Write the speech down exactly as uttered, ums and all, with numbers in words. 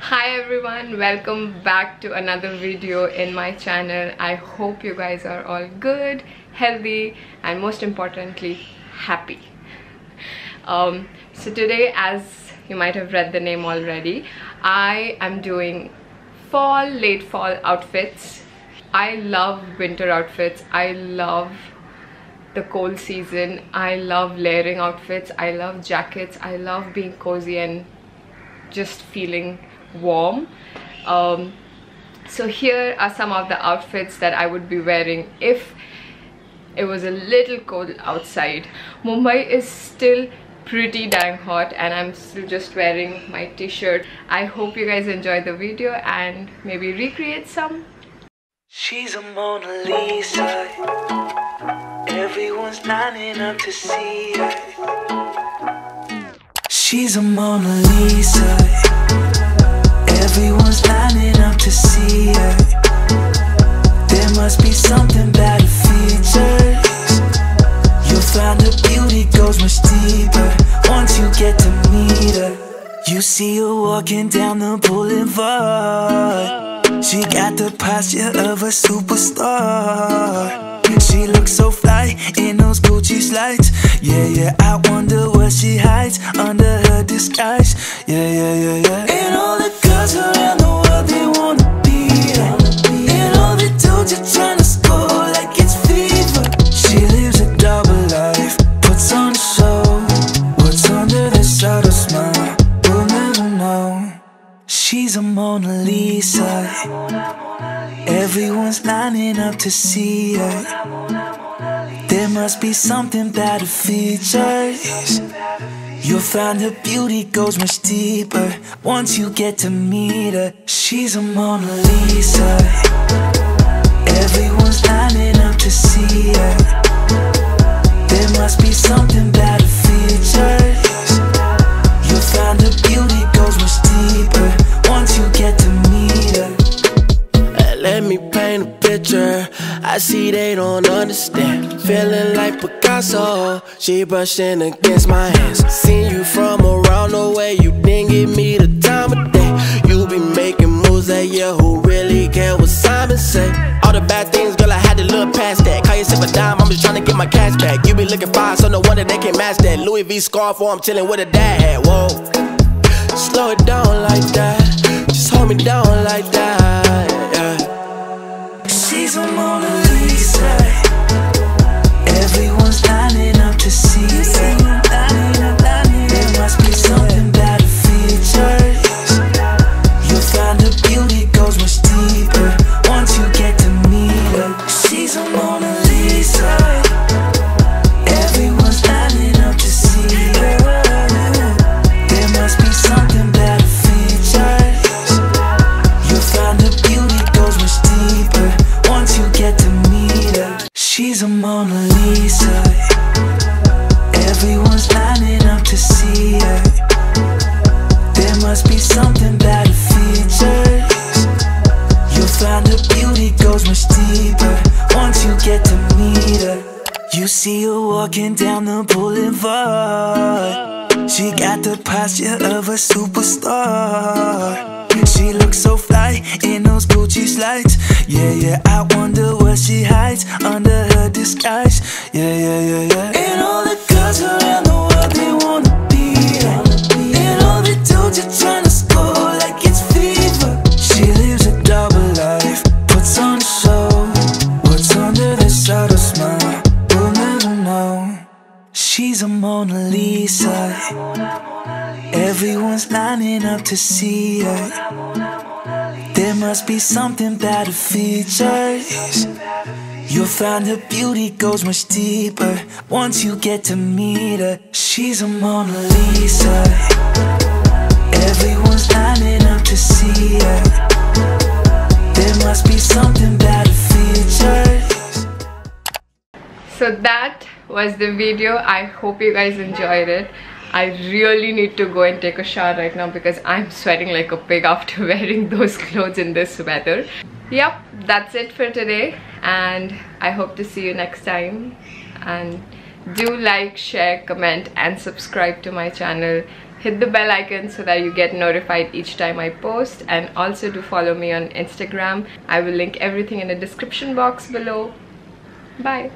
Hi everyone, welcome back to another video in my channel. I hope you guys are all good, healthy, and most importantly happy. Um so today, as you might have read the name already, I am doing fall, late fall outfits. I love winter outfits, I love the cold season, I love layering outfits, I love jackets, I love being cozy and just feeling warm. Um, so here are some of the outfits that I would be wearing if it was a little cold outside. Mumbai is still pretty dang hot and I'm still just wearing my t-shirt. I hope you guys enjoyed the video and maybe recreate some. She's a Mona Lisa, everyone's lining up to see her. She's a Mona Lisa, everyone's lining up to see her. There must be something about her features. You'll find her beauty goes much deeper once you get to meet her. You see her walking down the boulevard, she got the posture of a superstar. She looks so fly in those Gucci slides. Yeah, yeah, I wonder what she hides under her disguise. Yeah, yeah, yeah, yeah. And all the girls around the world, they wanna be her. And all the dudes are trying to score like it's fever. She lives a double life, puts on a show. What's under this subtle smile, we'll never know. She's a Mona Lisa, everyone's lining up to see her. There must be something about her features. You'll find her beauty goes much deeper once you get to meet her. She's a Mona Lisa, everyone's lining up to see her. There must be something about her features. You'll find her beauty goes much deeper once you get to meet her. Let me paint a picture, I see they don't understand. Feeling like Picasso, she brushing against my hands. Seen you from around the way, you didn't give me the time of day. You be making moves that yeah, who really care what Simon say? All the bad things, girl, I had to look past that. Call yourself a dime, I'm just trying to get my cash back. You be looking fine, so no wonder they can't match that. Louis V scarf, or I'm chilling with a dad. Whoa, slow it down like that, just hold me down like that. Yeah. She's a Mona Lisa, everyone's lining up to see her. There must be something about her features. You'll find her beauty goes much deeper once you get to meet her. She's a Mona Lisa, everyone's lining up to see her. There must be something about her features. You'll find her beauty goes much deeper once you get to meet her. She's a Mona Lisa, everyone's lining up to see her. There must be something about her features. You'll find her beauty goes much deeper once you get to meet her. You see her walking down the boulevard, she got the posture of a superstar. She looks so fly in those Gucci slides. Yeah, yeah, I wonder what she hides under her disguise. Yeah, yeah, yeah, yeah. And all the girls around the world, they wanna be her. And all the dudes are trying to score like it's fever. She lives a double life, puts on a show. What's under this subtle smile, we'll never know. She's a Mona Lisa, everyone's lining up to see her. There must be something about her features. You'll find her beauty goes much deeper once you get to meet her. She's a Mona Lisa, everyone's lining up to see her. There must be something about her features. So that was the video. I hope you guys enjoyed it. I really need to go and take a shower right now because I'm sweating like a pig after wearing those clothes in this weather. Yep, that's it for today and I hope to see you next time. And do like, share, comment and subscribe to my channel. hit the bell icon so that you get notified each time I post, and also do follow me on Instagram. I will link everything in the description box below. Bye.